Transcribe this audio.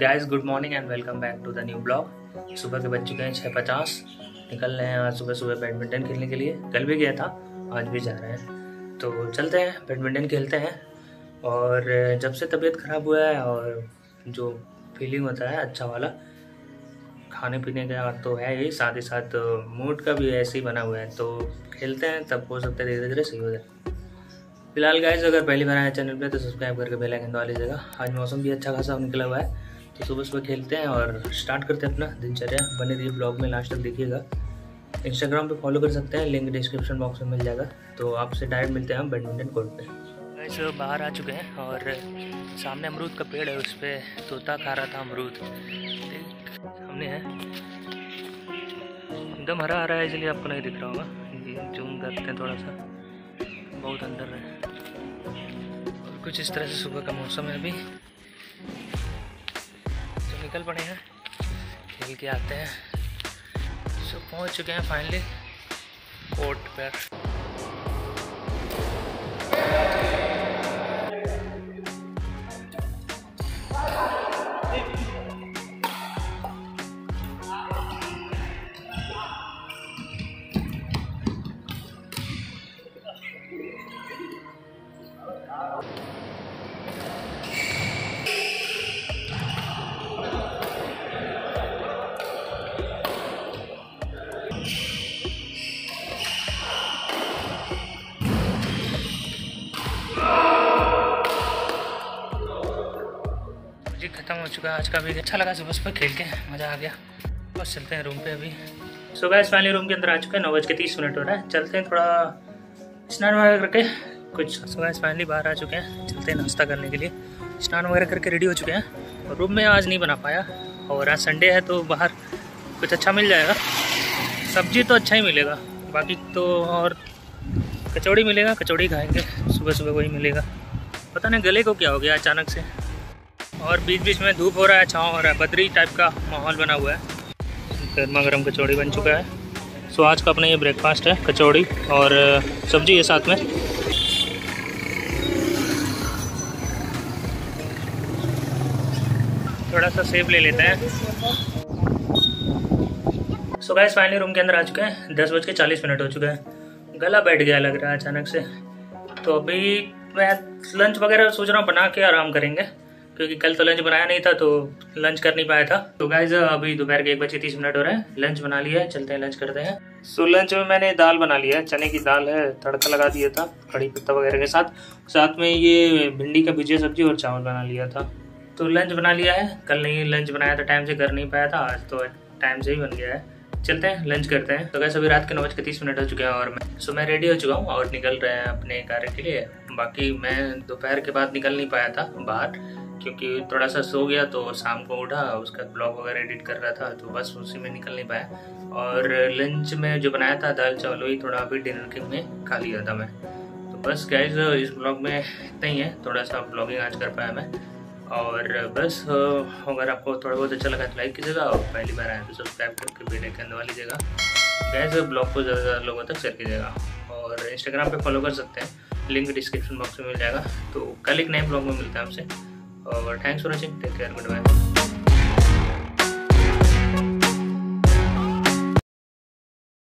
Guys good morning and welcome back to the new blog. सुबह के बज चुके हैं 6:50, निकल रहे हैं आज सुबह सुबह बैडमिंटन खेलने के लिए। कल भी गया था, आज भी जा रहे हैं, तो चलते हैं बैडमिंटन खेलते हैं। और जब से तबीयत ख़राब हुआ है और जो फीलिंग होता है अच्छा वाला खाने पीने का तो है ही, साथ ही साथ मूड का भी ऐसे ही बना हुआ है, तो खेलते हैं तब हो सकता है धीरे धीरे सही हो जाए। फिलहाल गाइस अगर पहली बार आए चैनल पे तो सब्सक्राइब करके बेल आइकन दबा लीजिएगा। आज मौसम भी अच्छा खासा निकला हुआ है, तो सुबह सुबह खेलते हैं और स्टार्ट करते हैं अपना दिनचर्या। बने रहिए ब्लॉग में, लास्ट तक देखिएगा। इंस्टाग्राम पे फॉलो कर सकते हैं, लिंक डिस्क्रिप्शन बॉक्स में मिल जाएगा। तो आपसे डायरेक्ट मिलते हैं हम बैडमिंटन कोर्ट पे। गाइस बाहर आ चुके हैं और सामने अमरूद का पेड़ है, उस पर तोता खा रहा था अमरूद। सामने है, एकदम हरा हरा है इसलिए आपको नहीं दिख रहा होगा, जूम करते हैं थोड़ा सा, बहुत अंदर है। और कुछ इस तरह से सुबह का मौसम है अभी, तो निकल पड़े हैं खेल के आते हैं। सो पहुंच चुके हैं फाइनली कोर्ट पर। जी खत्म हो चुका है आज का वीडियो। अच्छा लगा सुबह सुबह खेल के, मज़ा आ गया। बस चलते हैं रूम पे अभी। सो गाइस फाइनली रूम के अंदर आ चुके हैं, 9:30 हो रहा है। चलते हैं थोड़ा स्नान वगैरह करके कुछ। सो गाइस फाइनली बाहर आ चुके हैं, चलते हैं नाश्ता करने के लिए। स्नान वगैरह करके रेडी हो चुके हैं और रूम में आज नहीं बना पाया, और आज संडे है तो बाहर कुछ अच्छा मिल जाएगा। सब्जी तो अच्छा ही मिलेगा, बाकी तो और कचौड़ी मिलेगा, कचौड़ी खाएँगे सुबह सुबह, वही मिलेगा। पता नहीं गले को क्या हो गया अचानक से। और बीच बीच में धूप हो रहा है, छाँव हो रहा है, बद्री टाइप का माहौल बना हुआ है। गर्मा गर्म कचौड़ी बन चुका है। सो आज का अपना ये ब्रेकफास्ट है, कचौड़ी और सब्जी है साथ में। थोड़ा सा सेब ले लेते हैं। सो गाइस फाइनली रूम के अंदर आ चुके हैं, 10:40 हो चुका है। गला बैठ गया लग रहा है अचानक से, तो अभी मैं लंच वगैरह सोच रहा हूँ बना के आराम करेंगे, क्योंकि कल तो लंच बनाया नहीं था तो लंच कर नहीं पाया था। तो गाइज अभी दोपहर के 1:30 हो रहे हैं, लंच बना लिया है, चलते हैं लंच करते हैं। सो लंच में मैंने दाल बना लिया है, चने की दाल है, तड़का लगा दिया था कड़ी पत्ता वगैरह के साथ, साथ में ये भिंडी का भुजिया सब्जी और चावल बना लिया था। तो लंच बना लिया है, कल नहीं लंच बनाया था टाइम से, कर नहीं पाया था, आज तो टाइम से ही बन गया है। चलते हैं लंच करते हैं। तो गाइस अभी रात के 9:30 हो चुके हैं और मैं रेडी हो चुका हूँ और निकल रहे हैं अपने कार्य के लिए। बाकी मैं दोपहर के बाद निकल नहीं पाया था बाहर, क्योंकि थोड़ा सा सो गया, तो शाम को उठा, उसका ब्लॉग वगैरह एडिट कर रहा था, तो बस उसी में निकल नहीं पाया। और लंच में जो बनाया था दाल चावल, वही थोड़ा अभी डिनर के में खा लिया था मैं। तो बस गाइज इस ब्लॉग में इतना ही है, थोड़ा सा ब्लॉगिंग आज कर पाया मैं। और बस अगर आपको थोड़ा बहुत अच्छा लगा तो लाइक कीजिएगा, और पहली बार आए तो सब्सक्राइब करके बेल आइकन दबा लीजिएगा। गाइज ब्लॉग को ज़्यादा से ज़्यादा लोगों तक शेयर कीजिएगा, और इंस्टाग्राम पर फॉलो कर सकते हैं, लिंक डिस्क्रिप्शन बॉक्स में मिल जाएगा। तो कल एक नए ब्लॉग में मिलता है आपसे, और thanks for watching, take care, good bye.